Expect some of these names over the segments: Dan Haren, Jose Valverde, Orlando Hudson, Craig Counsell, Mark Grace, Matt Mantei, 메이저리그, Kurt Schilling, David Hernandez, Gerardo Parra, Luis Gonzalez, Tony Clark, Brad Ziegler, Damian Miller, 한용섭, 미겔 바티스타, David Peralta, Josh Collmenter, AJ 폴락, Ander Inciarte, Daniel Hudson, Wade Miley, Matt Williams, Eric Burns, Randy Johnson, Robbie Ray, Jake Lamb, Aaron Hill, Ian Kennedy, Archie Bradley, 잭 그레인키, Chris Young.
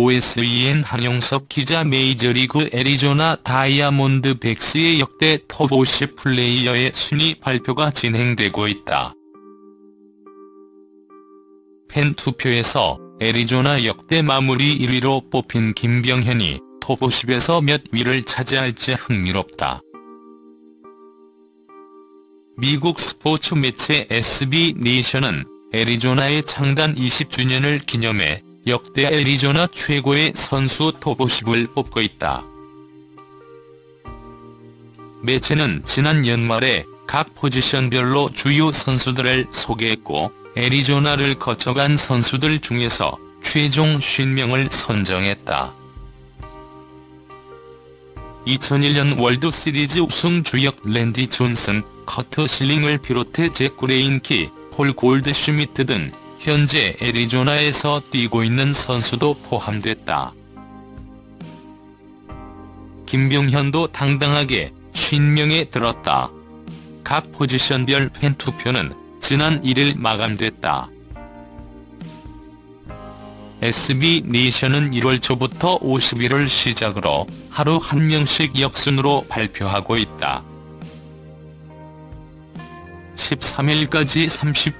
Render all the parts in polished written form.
OSEN 한용섭 기자 메이저리그 애리조나 다이아몬드백스의 역대 톱50 플레이어의 순위 발표가 진행되고 있다. 팬 투표에서 애리조나 역대 마무리 1위로 뽑힌 김병현이 톱50에서 몇 위를 차지할지 흥미롭다. 미국 스포츠 매체 SB 네이션은 애리조나의 창단 20주년을 기념해 역대 애리조나 최고의 선수 톱50을 뽑고 있다. 매체는 지난 연말에 각 포지션별로 주요 선수들을 소개했고 애리조나를 거쳐간 선수들 중에서 최종 50명을 선정했다. 2001년 월드시리즈 우승 주역 랜디 존슨, 커트 실링을 비롯해 잭 그레인키, 폴 골드슈미트 등 현재 애리조나에서 뛰고 있는 선수도 포함됐다. 김병현도 당당하게 50명에 들었다. 각 포지션별 팬투표는 지난 1일 마감됐다. SB 네이션은 1월 초부터 50일을 시작으로 하루 1명씩 역순으로 발표하고 있다. 13일까지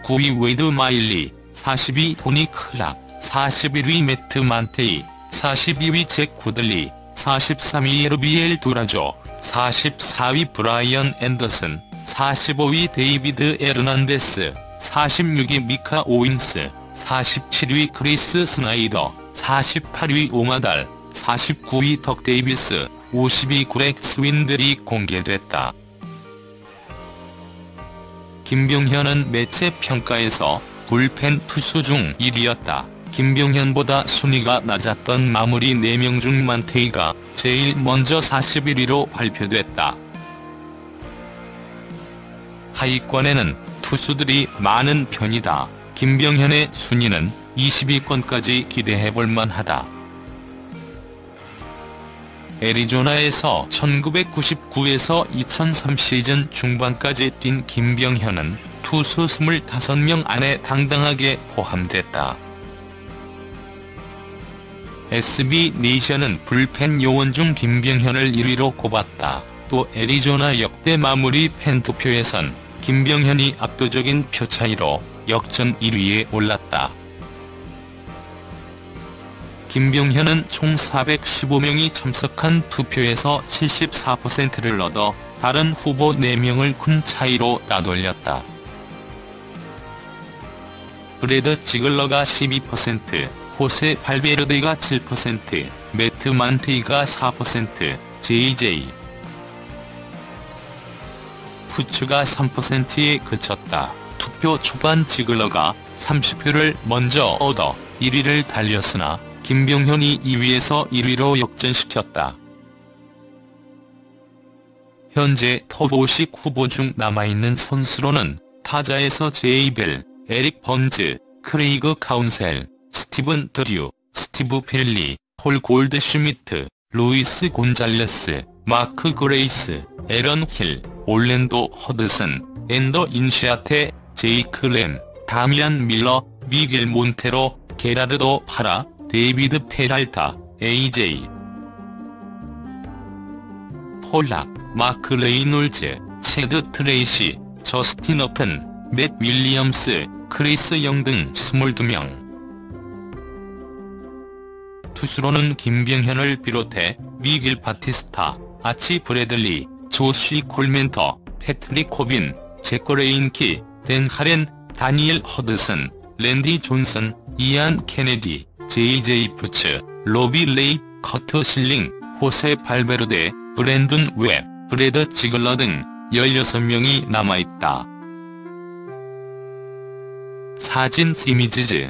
39위 웨이드 마일리, 40위 토니 클락, 41위 매트 만테이, 42위 잭 구들리, 43위 에르비엘 두라조, 44위 브라이언 앤더슨, 45위 데이비드 에르난데스, 46위 미카 오윙스, 47위 크리스 스나이더, 48위 오마달, 49위 덕 데이비스, 50위 그렉 스윈들이 공개됐다. 김병현은 매체 평가에서 불펜 투수 중 1위였다. 김병현보다 순위가 낮았던 마무리 4명 중 만테이가 제일 먼저 41위로 발표됐다. 하위권에는 투수들이 많은 편이다. 김병현의 순위는 20위권까지 기대해볼만하다. 애리조나에서 1999에서 2003 시즌 중반까지 뛴 김병현은 투수 25명 안에 당당하게 포함됐다. SB 네이션은 불펜 요원 중 김병현을 1위로 꼽았다. 또 애리조나 역대 마무리 팬투표에선 김병현이 압도적인 표차이로 역전 1위에 올랐다. 김병현은 총 415명이 참석한 투표에서 74%를 얻어 다른 후보 4명을 큰 차이로 따돌렸다. 브래드 지글러가 12%, 호세 발베르데가 7%, 매트 만테이가 4%, JJ 푸츠가 3%에 그쳤다. 투표 초반 지글러가 30표를 먼저 얻어 1위를 달렸으나 김병현이 2위에서 1위로 역전시켰다. 현재 톱50 후보 중 남아있는 선수로는 타자에서 제이벨, 에릭 번즈, 크레이그 카운셀, 스티븐 드류, 스티브 펠리, 폴 골드슈미트, 루이스 곤잘레스, 마크 그레이스, 에런 힐, 올랜도 허드슨, 앤더 인시아테, 제이크 램, 다미안 밀러, 미겔 몬테로, 게라르도 파라, 데이비드 페랄타, AJ 폴락, 마크 레이놀즈, 채드 트레이시, 저스틴 어튼, 맷 윌리엄스, 크리스 영 등 22명. 투수로는 김병현을 비롯해 미겔 바티스타, 아치 브래들리, 조시 콜멘터, 패트릭 코빈, 잭 그레인키, 댄 하렌, 다니엘 허드슨, 랜디 존슨, 이안 케네디, JJ 푸츠, 로비 레이, 커트 실링, 호세 발베르데, 브랜든 웹, 브래드 지글러 등 16명이 남아있다. 사진 이미지즈